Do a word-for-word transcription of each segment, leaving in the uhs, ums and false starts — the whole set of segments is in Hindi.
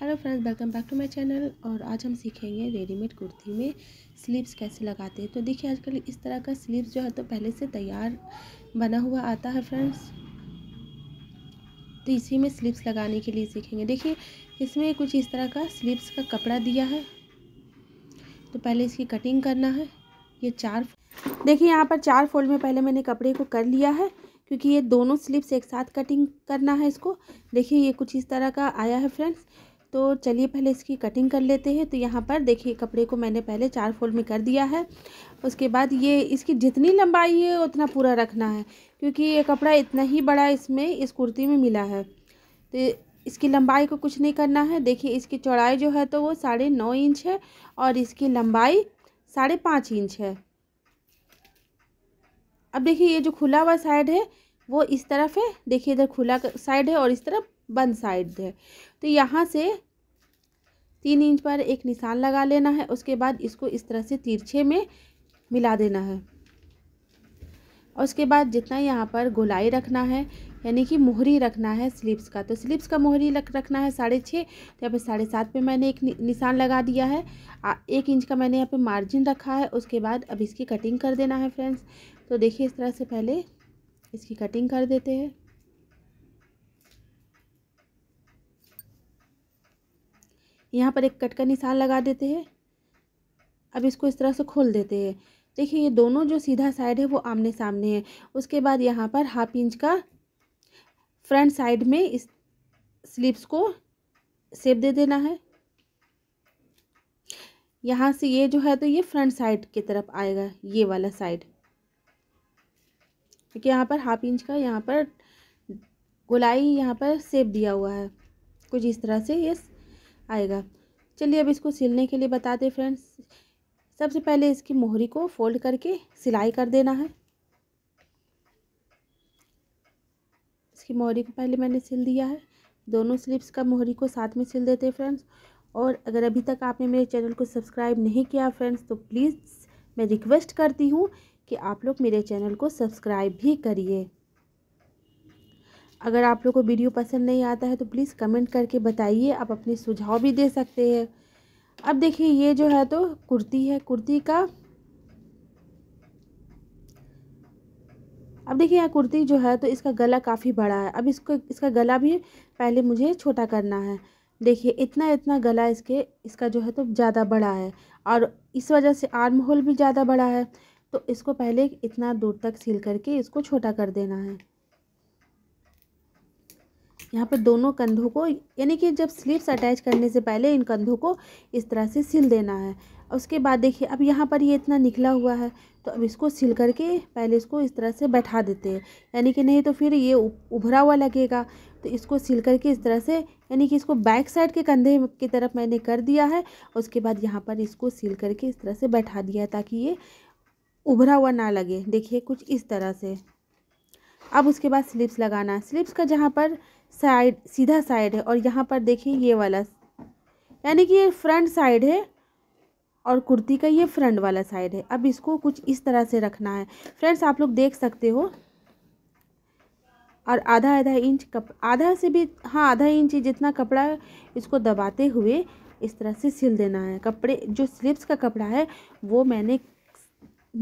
Hello friends, welcome back to my channel. और आज हम सीखेंगे रेडीमेड कुर्ती में स्लीव्स कैसे लगाते हैं। तो देखिए, आजकल इस तरह का स्लीव्स जो है तो पहले से तैयार बना हुआ आता है फ्रेंड्स। तो इसी में स्लीव्स लगाने के लिए सीखेंगे। देखिए, इसमें कुछ इस तरह का स्लीव्स का कपड़ा दिया है। तो पहले इसकी कटिंग करना है। ये चार देखिए यहाँ पर चार फोल्ड में पहले मैंने कपड़े को कर लिया है, क्योंकि ये दोनों स्लीव्स एक साथ कटिंग करना है इसको। देखिए ये कुछ इस तरह का आया है फ्रेंड्स। तो चलिए पहले इसकी कटिंग कर लेते हैं। तो यहाँ पर देखिए कपड़े को मैंने पहले चार फोल्ड में कर दिया है। उसके बाद ये इसकी जितनी लंबाई है उतना पूरा रखना है, क्योंकि ये कपड़ा इतना ही बड़ा इसमें इस कुर्ती में मिला है। तो इसकी लंबाई को कुछ नहीं करना है। देखिए इसकी चौड़ाई जो है तो वो साढ़े नौ इंच है और इसकी लंबाई साढ़े पाँच इंच है। अब देखिए ये जो खुला हुआ साइड है वो इस तरफ है। देखिए इधर खुला साइड है और इस तरफ बंद साइड है। तो यहाँ से तीन इंच पर एक निशान लगा लेना है। उसके बाद इसको इस तरह से तिरछे में मिला देना है। और उसके बाद जितना यहाँ पर गोलाई रखना है, यानी कि मोहरी रखना है स्लीव्स का। तो स्लीव्स का मोहरी लग रखना है साढ़े छः। तो यहाँ पर साढ़े सात पर मैंने एक निशान लगा दिया है। एक इंच का मैंने यहाँ पे मार्जिन रखा है। उसके बाद अब इसकी कटिंग कर देना है फ्रेंड्स। तो देखिए इस तरह से पहले इसकी कटिंग कर देते हैं। यहाँ पर एक कट का निशान लगा देते हैं। अब इसको इस तरह से खोल देते हैं। देखिए ये दोनों जो सीधा साइड है वो आमने सामने है। उसके बाद यहाँ पर हाफ इंच का फ्रंट साइड में इस स्लीव्स को शेप दे देना है। यहाँ से ये जो है तो ये फ्रंट साइड की तरफ आएगा, ये वाला साइड, क्योंकि यहाँ पर हाफ इंच का यहाँ पर गोलाई यहाँ पर शेप दिया हुआ है। कुछ इस तरह से ये आएगा। चलिए अब इसको सिलने के लिए बताते फ्रेंड्स। सबसे पहले इसकी मोहरी को फोल्ड करके सिलाई कर देना है। इसकी मोहरी को पहले मैंने सिल दिया है। दोनों स्लीव्स का मोहरी को साथ में सिल देते हैं फ्रेंड्स। और अगर अभी तक आपने मेरे चैनल को सब्सक्राइब नहीं किया फ्रेंड्स, तो प्लीज़ मैं रिक्वेस्ट करती हूँ कि आप लोग मेरे चैनल को सब्सक्राइब भी करिए। अगर आप लोग को वीडियो पसंद नहीं आता है तो प्लीज़ कमेंट करके बताइए। आप अपने सुझाव भी दे सकते हैं। अब देखिए ये जो है तो कुर्ती है। कुर्ती का अब देखिए यहाँ कुर्ती जो है तो इसका गला काफ़ी बड़ा है। अब इसको इसका गला भी पहले मुझे छोटा करना है। देखिए इतना इतना गला इसके इसका जो है तो ज़्यादा बड़ा है, और इस वजह से आर्म होल भी ज़्यादा बड़ा है। तो इसको पहले इतना दूर तक सील करके इसको छोटा कर देना है। यहाँ पर दोनों कंधों को, यानी कि जब स्लीव्स अटैच करने से पहले इन कंधों को इस तरह से सिल देना है। उसके बाद देखिए अब यहाँ पर ये इतना निकला हुआ है, तो अब इसको सिल करके पहले इसको इस तरह से बैठा देते हैं, यानी कि नहीं तो फिर ये उभरा हुआ लगेगा। तो इसको सिल करके इस तरह से, यानी कि इसको बैक साइड के कंधे की तरफ मैंने कर दिया है। उसके बाद यहाँ पर इसको सिल करके इस तरह से बैठा दिया है, ताकि ये उभरा हुआ ना लगे। देखिए कुछ इस तरह से। अब उसके बाद स्लीव्स लगाना है। स्लीव्स का जहाँ पर साइड सीधा साइड है, और यहाँ पर देखिए ये वाला, यानी कि ये फ्रंट साइड है और कुर्ती का ये फ्रंट वाला साइड है। अब इसको कुछ इस तरह से रखना है फ्रेंड्स, आप लोग देख सकते हो। और आधा आधा इंच कप आधा से भी हाँ आधा इंच जितना कपड़ा है इसको दबाते हुए इस तरह से सिल देना है। कपड़े जो स्लीव्स का कपड़ा है वो मैंने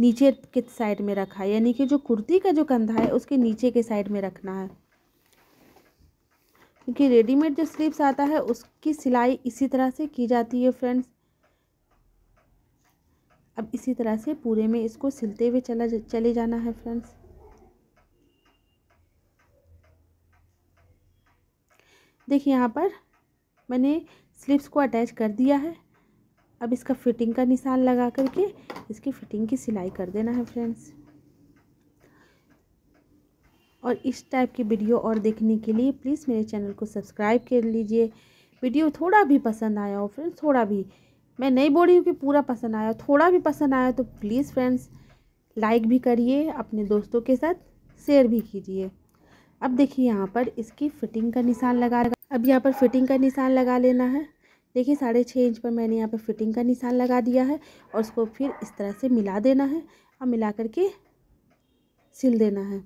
नीचे के साइड में रखा है, यानी कि जो कुर्ती का जो कंधा है उसके नीचे के साइड में रखना है, क्योंकि रेडीमेड जो स्लीव्स आता है उसकी सिलाई इसी तरह से की जाती है फ्रेंड्स। अब इसी तरह से पूरे में इसको सिलते हुए चला चले जाना है फ्रेंड्स। देखिए यहाँ पर मैंने स्लीव्स को अटैच कर दिया है। अब इसका फिटिंग का निशान लगा करके इसकी फिटिंग की सिलाई कर देना है फ्रेंड्स। और इस टाइप की वीडियो और देखने के लिए प्लीज़ मेरे चैनल को सब्सक्राइब कर लीजिए। वीडियो थोड़ा भी पसंद आया हो फ्रेंड्स, थोड़ा भी, मैं नहीं बोल रही हूँ कि पूरा पसंद आया, थोड़ा भी पसंद आया तो प्लीज़ फ्रेंड्स लाइक भी करिए, अपने दोस्तों के साथ शेयर भी कीजिए। अब देखिए यहाँ पर इसकी फिटिंग का निशान लगा अब यहाँ पर फिटिंग का निशान लगा लेना है। देखिए साढ़े छः इंच पर मैंने यहाँ पर फिटिंग का निशान लगा दिया है, और उसको फिर इस तरह से मिला देना है। अब मिला करके सिल देना है।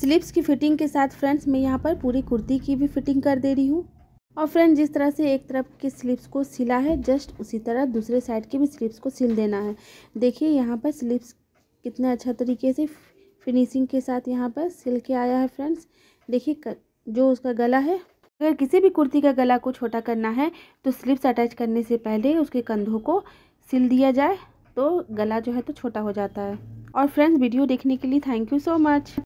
स्लीव्स की फिटिंग के साथ फ्रेंड्स मैं यहाँ पर पूरी कुर्ती की भी फिटिंग कर दे रही हूँ। और फ्रेंड जिस तरह से एक तरफ की स्लीव्स को सिला है जस्ट उसी तरह दूसरे साइड के भी स्लीव्स को सिल देना है। देखिए यहाँ पर स्लीव्स कितना अच्छा तरीके से फिनिशिंग के साथ यहाँ पर सिल के आया है। फ्रेंड्स देखिए जो उसका गला है, अगर किसी भी कुर्ती का गला को छोटा करना है तो स्लीव्स अटैच करने से पहले उसके कंधों को सिल दिया जाए तो गला जो है तो छोटा हो जाता है। और फ्रेंड्स वीडियो देखने के लिए थैंक यू सो मच।